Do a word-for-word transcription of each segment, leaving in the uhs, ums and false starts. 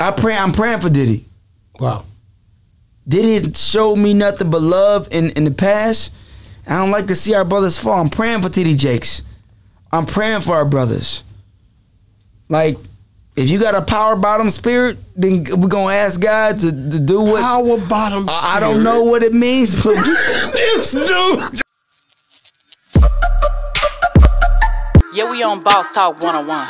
I pray. I'm praying for Diddy. Wow. Diddy showed me nothing but love in, in the past. I don't like to see our brothers fall. I'm praying for T D. Jakes. I'm praying for our brothers. Like, if you got a power bottom spirit, then we're going to ask God to, to do what... Power bottom I, spirit. I don't know what it means, but... This dude... Yeah, we on Boss Talk one oh one.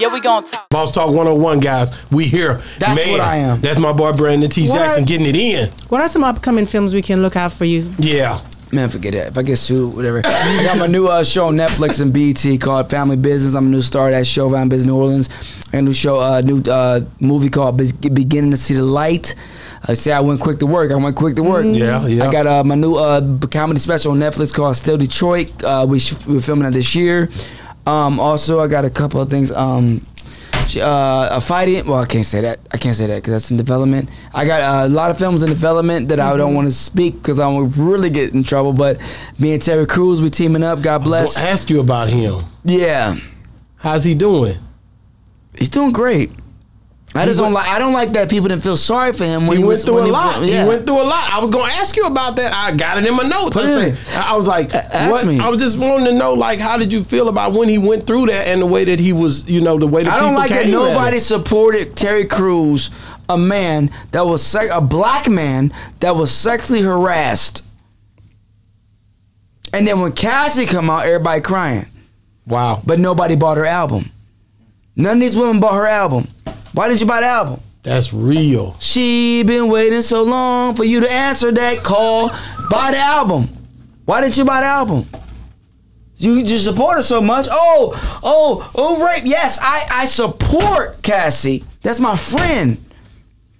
Yeah, we gonna talk. Boss Talk one oh one, guys. We here. That's Man, what I am. That's my boy, Brandon T. Jackson, getting it in. What are some upcoming films we can look out for you? Yeah. Man, forget that. If I get sued, whatever. I got my new uh, show on Netflix and B E T called Family Business. I'm a new star of that show, Family Business New Orleans. I got a new show, uh, new uh, movie called Be Beginning to See the Light. I say I went quick to work. I went quick to work. Yeah, yeah. I got uh, my new uh, comedy special on Netflix called Still Detroit. Uh, we we're filming that this year. Um, also, I got a couple of things. Um, uh, a fighting. Well, I can't say that. I can't say that because that's in development. I got a lot of films in development that mm-hmm. I don't want to speak because I would really get in trouble. But me and Terry Crews, we're teaming up. God bless. I was gonna ask you about him. Yeah. How's he doing? He's doing great. I just don't like. I don't like that people didn't feel sorry for him. When he, he went was, through when a lot. He, yeah. he went through a lot. I was gonna ask you about that. I got it in my notes. I, said, I was like, ask what? Me. I was just wanting to know, like, how did you feel about when he went through that and the way that he was, you know, the way that I people don't like came that nobody supported Terry Crews, a man that was se a black man that was sexually harassed. And then when Cassie come out, everybody crying. Wow! But nobody bought her album. None of these women bought her album. Why did you buy the album? That's real. She been waiting so long for you to answer that call. Buy the album. Why did you buy the album? You just support her so much. Oh, oh, oh, rape. Yes, I, I support Cassie. That's my friend.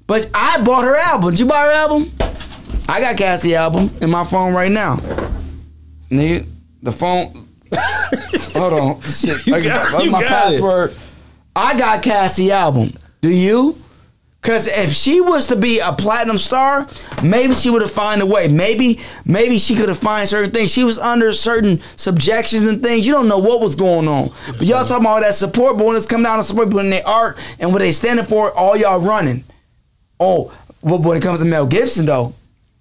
But I bought her album. Did you buy her album? I got Cassie's album in my phone right now. Nigga, the phone. Hold on. Shit. You got, you my got password. It. I got Cassie's album. Do you? Because if she was to be a platinum star, maybe she would have found a way. Maybe maybe she could have found certain things. She was under certain subjections and things. You don't know what was going on. But y'all talking about all that support, but when it's come down to support people in their art and what they standing for, all y'all running. Oh, well, when it comes to Mel Gibson, though,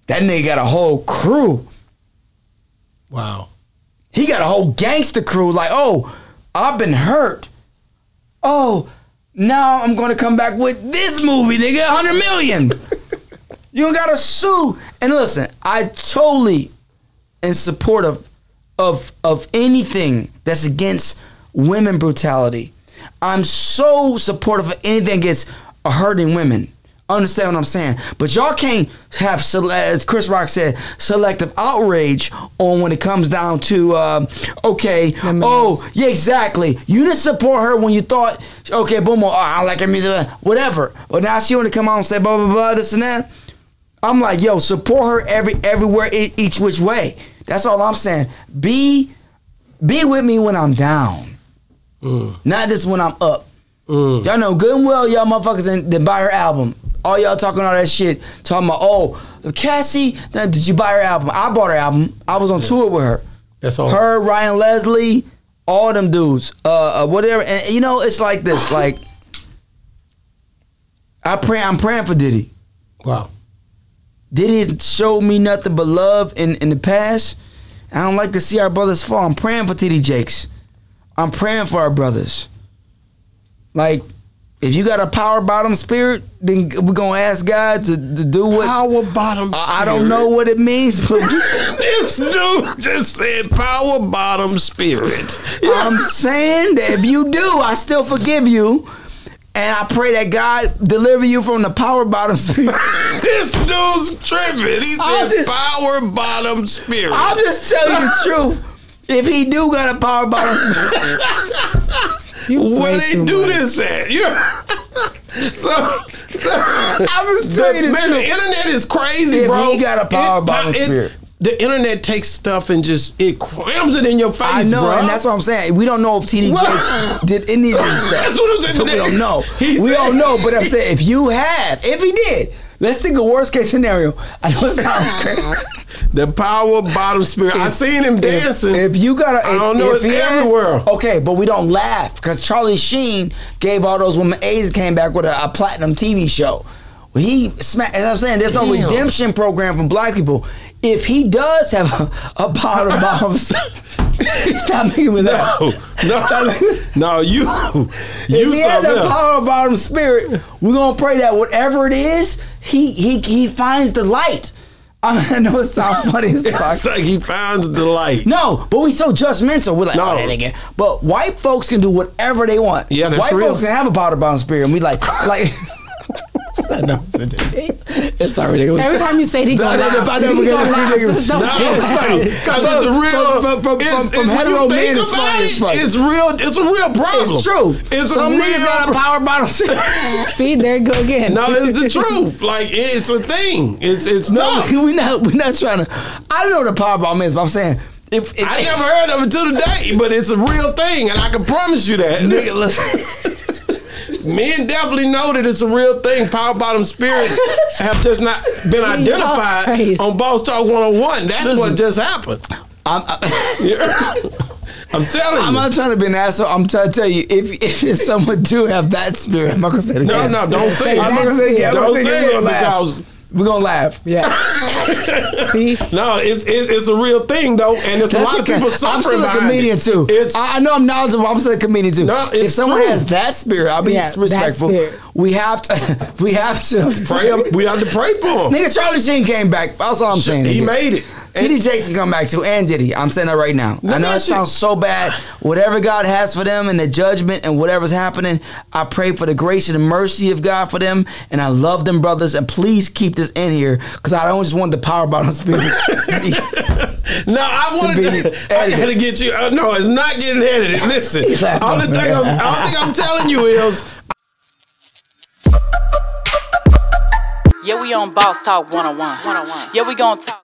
that nigga got a whole crew. Wow. He got a whole gangster crew. Like, oh, I've been hurt. Oh, now I'm going to come back with this movie, nigga, a hundred million. You got to sue. And listen, I totally in support of, of, of anything that's against women brutality. I'm so supportive of anything against hurting women. Understand what I'm saying? But y'all can't have, as Chris Rock said, selective outrage on when it comes down to, um, okay, oh, yeah, exactly. You didn't support her when you thought, okay, boom, oh, I don't like her music, whatever. But now she want to come out and say blah, blah, blah, this and that. I'm like, yo, support her every everywhere, each which way. That's all I'm saying. Be, be with me when I'm down. Mm. Not just when I'm up. Mm. Y'all know good and well y'all motherfuckers didn't, didn't buy her album. All y'all talking all that shit, talking about, oh, Cassie, now, did you buy her album? I bought her album. I was on yeah. tour with her. That's all. Her, Ryan Leslie, all them dudes, uh, uh, whatever. And you know, it's like this. Like, I pray. I'm praying for Diddy. Wow. Diddy showed me nothing but love in in the past. I don't like to see our brothers fall. I'm praying for T D. Jakes. I'm praying for our brothers. Like. If you got a power bottom spirit, then we're going to ask God to, to do what? Power bottom spirit. I don't know what it means. But this dude just said power bottom spirit. I'm saying that if you do, I still forgive you. And I pray that God deliver you from the power bottom spirit. This dude's tripping. He said just, power bottom spirit. I'll just tell you the truth. If he do got a power bottom spirit. Where they do much. This at? Yeah. So I was saying, man, the internet is crazy, if bro. He got a power it, bottom it, spirit. The internet takes stuff and just it crams it in your face. I know, bro. And that's what I'm saying. We don't know if T D. Jakes did any of this stuff. That's what I'm saying. So we don't know. He we said, don't know. But I'm saying, if you have, if he did, Let's think of worst case scenario. I know it sounds crazy. The power bottom spirit. If, I seen him dancing. If, if you got, I don't know. It's everywhere. Is, okay, but we don't laugh because Charlie Sheen gave all those women A's. Came back with a, a platinum T V show. He smacked. As I'm saying, there's no Damn. redemption program for black people. If he does have a, a power bottom. Stop making me laugh. No, no, no, you, you. If he has that power bottom spirit, we're gonna pray that whatever it is, he he he finds the light. I know it sounds funny as fuck. It's like he finds the light. No, but we so judgmental. We're like, no. oh, that again. But white folks can do whatever they want. Yeah, that's white real. folks can have a power bottom spirit, and we like like. It's not ridiculous. Every time you say they go laugh, I never get ridiculous. No, it's funny because it's a real from, from, it's, from, from it's, hetero men. It's funny. It's, funny. It's real. It's a real problem. It's true. It's Some a real niggas got a power bottle. See, there you go again. No, it's the truth. Like it's a thing. It's it's no. We're not we're not trying to. I don't know what the power bottle is, but I'm saying. If, if, I if, never heard of it till today, but it's a real thing, and I can promise you that. Nigga, listen. Men definitely know that it's a real thing. Power bottom spirits have just not been identified on Boss Talk one oh one. That's Listen, what just happened. I'm, I, I'm telling you. I'm not trying to be an asshole. I'm trying to tell you, if if someone do have that spirit, I'm not going to say it again. No, no, don't say it. I'm not going to say it again. Don't say it because... We're gonna laugh, yeah. See, no, it's, it's it's a real thing though, and it's That's a lot of people suffering. I'm still a comedian it. too. It's, I, I know I'm knowledgeable. I'm still a comedian too. No, if someone true. has that spirit, I'll be yeah, respectful. We have to, we have to pray. Him, we have to pray for him. Nigga, Charlie Sheen came back. That's all I'm saying. He again. made it. T D. Jakes come back too, and Diddy. I'm saying that right now. What I know it sounds so bad. Whatever God has for them and the judgment and whatever's happening, I pray for the grace and the mercy of God for them. And I love them, brothers. And please keep this in here because I don't just want the power bottom spirit. No, I wanted to. to I gotta get you. Uh, no, it's not getting edited. Listen, all the thing I'm, all thing I'm telling you is. Yeah, we on Boss Talk one oh one. Yeah, we gonna talk.